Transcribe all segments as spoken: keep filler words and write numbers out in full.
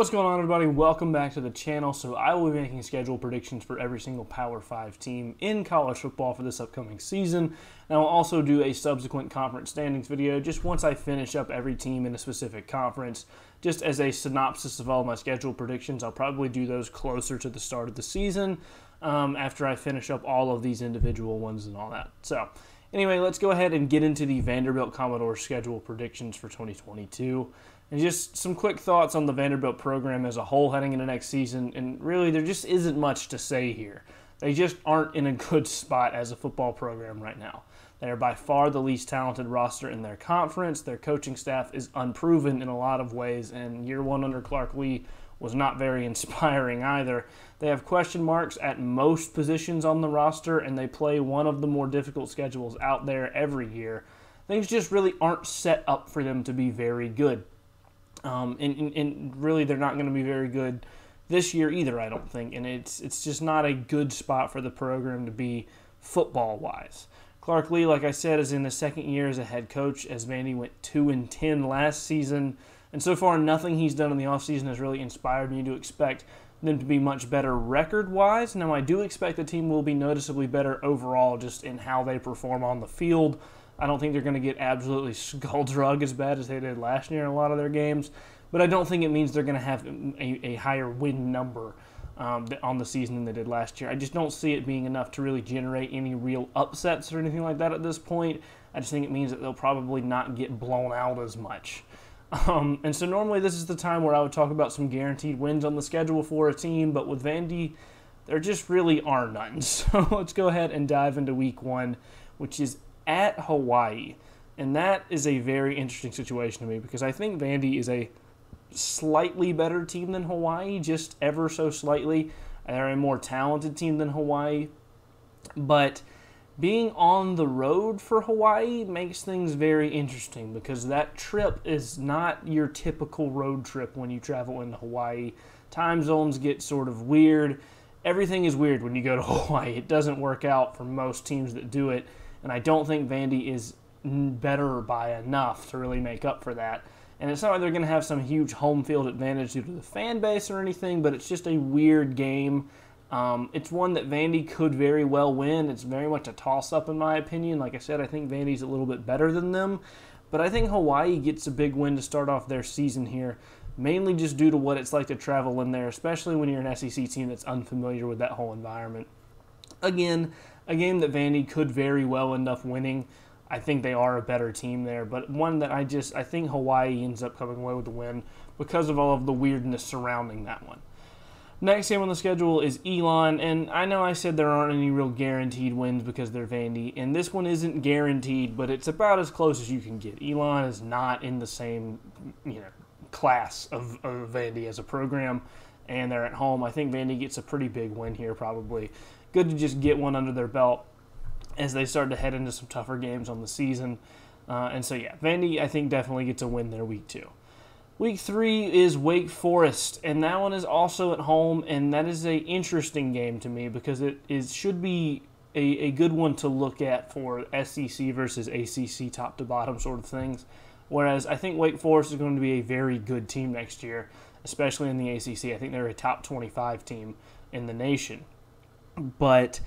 What's going on, everybody? Welcome back to the channel. So I will be making schedule predictions for every single Power five team in college football for this upcoming season. And I will also do a subsequent conference standings video just once I finish up every team in a specific conference. Just as a synopsis of all my schedule predictions, I'll probably do those closer to the start of the season um, after I finish up all of these individual ones and all that. So anyway, let's go ahead and get into the Vanderbilt Commodores schedule predictions for twenty twenty-two. And just some quick thoughts on the Vanderbilt program as a whole heading into next season. And really, there just isn't much to say here. They just aren't in a good spot as a football program right now. They are by far the least talented roster in their conference. Their coaching staff is unproven in a lot of ways, and year one under Clark Lea was not very inspiring either. They have question marks at most positions on the roster, and they play one of the more difficult schedules out there every year. Things just really aren't set up for them to be very good. Um, and, and, and really, they're not going to be very good this year either, I don't think. And it's it's just not a good spot for the program to be football-wise. Clark Lea, like I said, is in the second year as a head coach, as Vandy went two and ten last season. And so far, nothing he's done in the offseason has really inspired me to expect them to be much better record-wise. Now, I do expect the team will be noticeably better overall just in how they perform on the field. I don't think they're going to get absolutely skull-drug as bad as they did last year in a lot of their games, but I don't think it means they're going to have a, a higher win number um, on the season than they did last year. I just don't see it being enough to really generate any real upsets or anything like that at this point. I just think it means that they'll probably not get blown out as much. Um, and so normally this is the time where I would talk about some guaranteed wins on the schedule for a team, but with Vandy, there just really are none. So let's go ahead and dive into week one, which is at Hawaii, and that is a very interesting situation to me because I think Vandy is a slightly better team than Hawaii, just ever so slightly. They're a more talented team than Hawaii, but being on the road for Hawaii makes things very interesting because that trip is not your typical road trip when you travel into Hawaii. Time zones get sort of weird. Everything is weird when you go to Hawaii. It doesn't work out for most teams that do it. And I don't think Vandy is better by enough to really make up for that. And it's not like they're going to have some huge home field advantage due to the fan base or anything, but it's just a weird game. Um, it's one that Vandy could very well win. It's very much a toss-up in my opinion. Like I said, I think Vandy's a little bit better than them. But I think Hawaii gets a big win to start off their season here, mainly just due to what it's like to travel in there, especially when you're an S E C team that's unfamiliar with that whole environment. Again, a game that Vandy could very well end up winning. I think they are a better team there, but one that I just, I think Hawaii ends up coming away with the win because of all of the weirdness surrounding that one. Next game on the schedule is Elon, and I know I said there aren't any real guaranteed wins because they're Vandy, and this one isn't guaranteed, but it's about as close as you can get. Elon is not in the same, you know, class of, of Vandy as a program, and they're at home. I think Vandy gets a pretty big win here probably. Good to just get one under their belt as they start to head into some tougher games on the season. Uh, and so, yeah, Vandy, I think, definitely gets a win there week two. Week three is Wake Forest, and that one is also at home, and that is an interesting game to me because it is, should be a, a good one to look at for S E C versus A C C top-to-bottom sort of things, whereas I think Wake Forest is going to be a very good team next year, especially in the A C C. I think they're a top twenty-five team in the nation. But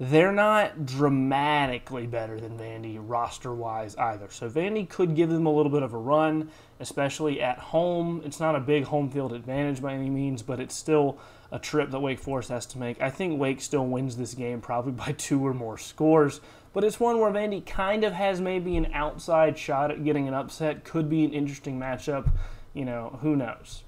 they're not dramatically better than Vandy roster-wise either. So Vandy could give them a little bit of a run, especially at home. It's not a big home field advantage by any means, but it's still a trip that Wake Forest has to make. I think Wake still wins this game probably by two or more scores, but it's one where Vandy kind of has maybe an outside shot at getting an upset. Could be an interesting matchup. You know, who knows?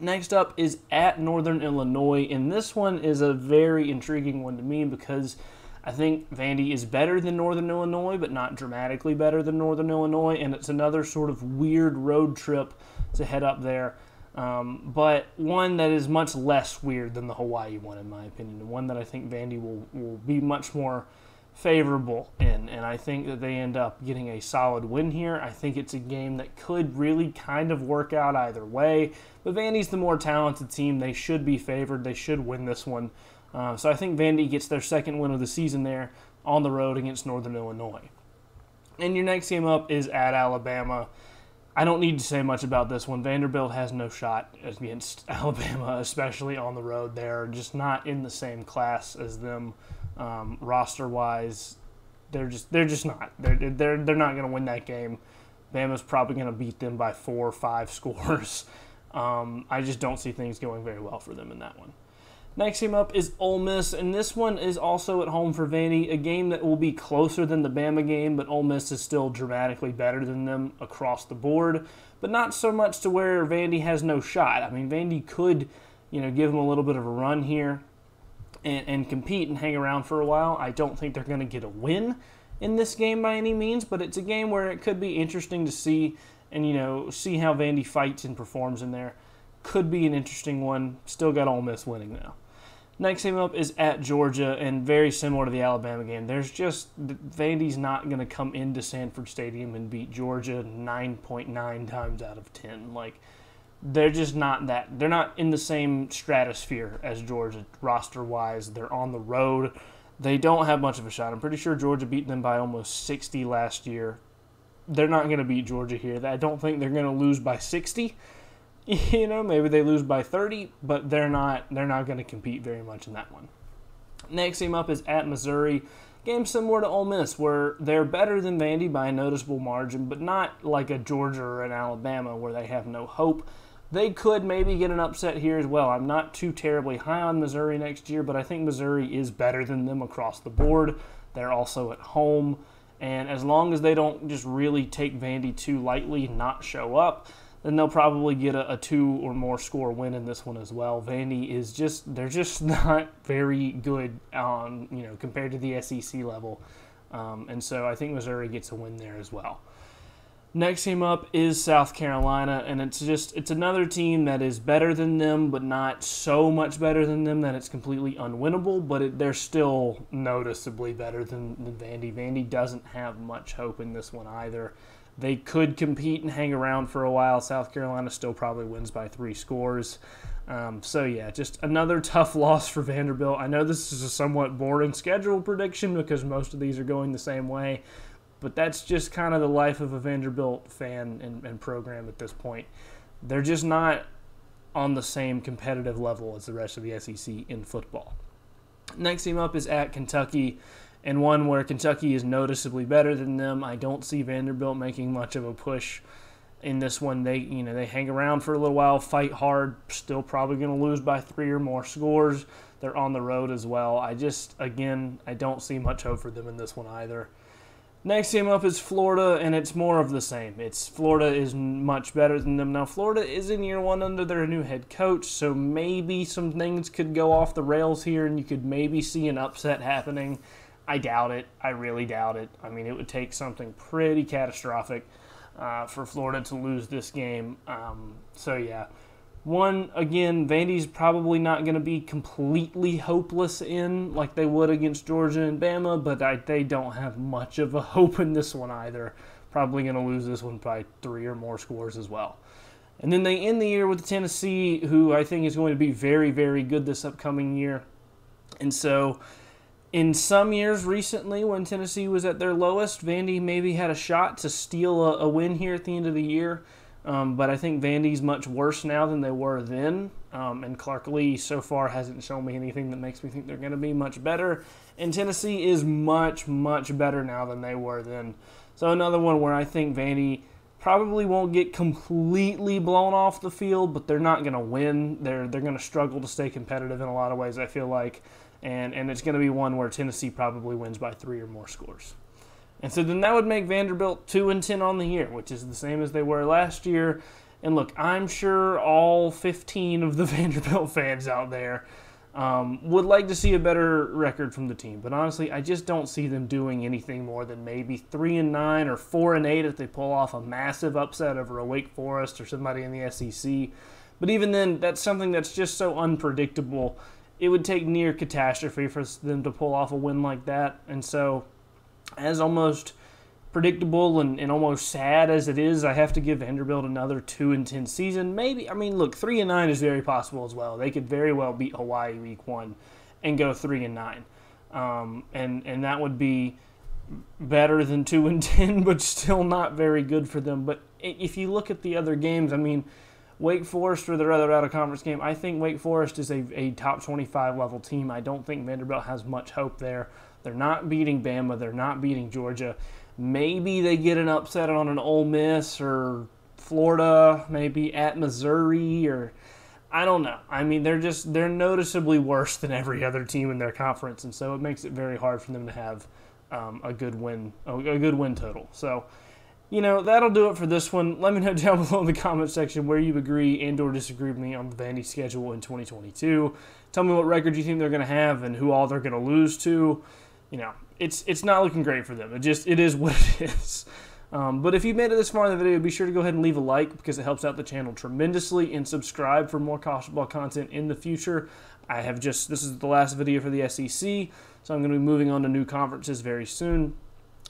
Next up is at Northern Illinois, and this one is a very intriguing one to me because I think Vandy is better than Northern Illinois, but not dramatically better than Northern Illinois, and it's another sort of weird road trip to head up there, um, but one that is much less weird than the Hawaii one, in my opinion, and one that I think Vandy will, will be much more favorable in, and I think that they end up getting a solid win here. I think it's a game that could really kind of work out either way, but Vandy's the more talented team. They should be favored. They should win this one. Uh, so I think Vandy gets their second win of the season there on the road against Northern Illinois. And your next game up is at Alabama. I don't need to say much about this one. Vanderbilt has no shot against Alabama, especially on the road. They're just not in the same class as them, um, roster-wise. They're just they're just not. They're they're they're not going to win that game. Bama's probably going to beat them by four or five scores. Um, I just don't see things going very well for them in that one. Next game up is Ole Miss, and this one is also at home for Vandy, a game that will be closer than the Bama game, but Ole Miss is still dramatically better than them across the board, but not so much to where Vandy has no shot. I mean, Vandy could, you know, give them a little bit of a run here and, and compete and hang around for a while. I don't think they're going to get a win in this game by any means, but it's a game where it could be interesting to see and, you know, see how Vandy fights and performs in there. Could be an interesting one. Still got Ole Miss winning now. Next game up is at Georgia, and very similar to the Alabama game. There's just Vandy's not going to come into Sanford Stadium and beat Georgia nine point nine times out of ten. Like, they're just not that. They're not in the same stratosphere as Georgia roster-wise. They're on the road. They don't have much of a shot. I'm pretty sure Georgia beat them by almost sixty last year. They're not going to beat Georgia here. I don't think they're going to lose by sixty. You know, maybe they lose by thirty, but they're not they're not going to compete very much in that one. Next game up is at Missouri. Game similar to Ole Miss, where they're better than Vandy by a noticeable margin, but not like a Georgia or an Alabama where they have no hope. They could maybe get an upset here as well. I'm not too terribly high on Missouri next year, but I think Missouri is better than them across the board. They're also at home, and as long as they don't just really take Vandy too lightly and not show up, then they'll probably get a, a two or more score win in this one as well. Vandy is just, they're just not very good on, you know, compared to the S E C level. Um, and so I think Missouri gets a win there as well. Next team up is South Carolina, and it's just, it's another team that is better than them, but not so much better than them that it's completely unwinnable, but it, they're still noticeably better than, than Vandy. Vandy doesn't have much hope in this one either. They could compete and hang around for a while. South Carolina still probably wins by three scores. Um, so, yeah, just another tough loss for Vanderbilt. I know this is a somewhat boring schedule prediction because most of these are going the same way, but that's just kind of the life of a Vanderbilt fan and, and program at this point. They're just not on the same competitive level as the rest of the S E C in football. Next team up is at Kentucky, and one where Kentucky is noticeably better than them. I don't see Vanderbilt making much of a push in this one. They, you know, they hang around for a little while, fight hard, still probably going to lose by three or more scores. They're on the road as well. I just, again, I don't see much hope for them in this one either. Next game up is Florida, and it's more of the same. It's Florida is much better than them. Now, Florida is in year one under their new head coach, so maybe some things could go off the rails here, and you could maybe see an upset happening. I doubt it. I really doubt it. I mean, it would take something pretty catastrophic uh, for Florida to lose this game. Um, so, yeah. One, again, Vandy's probably not going to be completely hopeless in like they would against Georgia and Bama, but I, they don't have much of a hope in this one either. Probably going to lose this one by three or more scores as well. And then they end the year with Tennessee, who I think is going to be very, very good this upcoming year. And so, in some years recently, when Tennessee was at their lowest, Vandy maybe had a shot to steal a, a win here at the end of the year. Um, but I think Vandy's much worse now than they were then. Um, and Clark Lea so far hasn't shown me anything that makes me think they're going to be much better. And Tennessee is much, much better now than they were then. So another one where I think Vandy probably won't get completely blown off the field, but they're not going to win. They're, they're going to struggle to stay competitive in a lot of ways, I feel like. And, and it's going to be one where Tennessee probably wins by three or more scores. And so then that would make Vanderbilt two and ten on the year, which is the same as they were last year. And look, I'm sure all fifteen of the Vanderbilt fans out there um, would like to see a better record from the team. But honestly, I just don't see them doing anything more than maybe three and nine or four and eight if they pull off a massive upset over a Wake Forest or somebody in the S E C. But even then, that's something that's just so unpredictable. It would take near catastrophe for them to pull off a win like that. And so, as almost predictable and, and almost sad as it is, I have to give Vanderbilt another two and ten season. Maybe, I mean, look, three and nine is very possible as well. They could very well beat Hawaii week one and go three and nine. Um, and, and that would be better than two and ten, but still not very good for them. But if you look at the other games, I mean, Wake Forest or their other out-of-conference game, I think Wake Forest is a, a top twenty-five level team. I don't think Vanderbilt has much hope there. They're not beating Bama. They're not beating Georgia. Maybe they get an upset on an Ole Miss or Florida, maybe at Missouri, or I don't know. I mean, they're just they're noticeably worse than every other team in their conference, and so it makes it very hard for them to have um, a good win a good win total. So, you know, that'll do it for this one. Let me know down below in the comment section where you agree and or disagree with me on the Vandy schedule in twenty twenty-two. Tell me what record you think they're going to have and who all they're going to lose to. You know, it's it's not looking great for them. It just it is what it is. Um, but if you made it this far in the video, be sure to go ahead and leave a like because it helps out the channel tremendously, and subscribe for more college football content in the future. I have just this is the last video for the S E C, so I'm going to be moving on to new conferences very soon,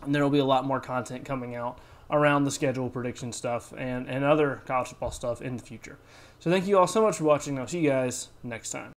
and there will be a lot more content coming out around the schedule prediction stuff and and other college football stuff in the future. So thank you all so much for watching. I'll see you guys next time.